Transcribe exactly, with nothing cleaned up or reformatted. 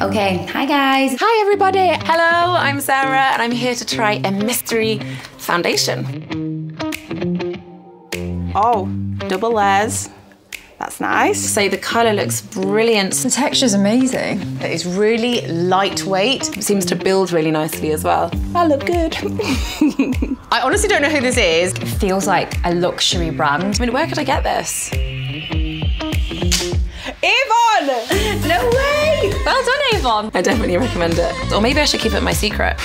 Okay, hi guys. Hi everybody, hello, I'm Sarah and I'm here to try a mystery foundation. Oh, double layers. That's nice. So the colour looks brilliant. The texture's amazing. It is really lightweight. It seems to build really nicely as well. I look good. I honestly don't know who this is. It feels like a luxury brand. I mean, where could I get this? Avon! No way! Well done, Avon. I definitely recommend it. Or maybe I should keep it my secret.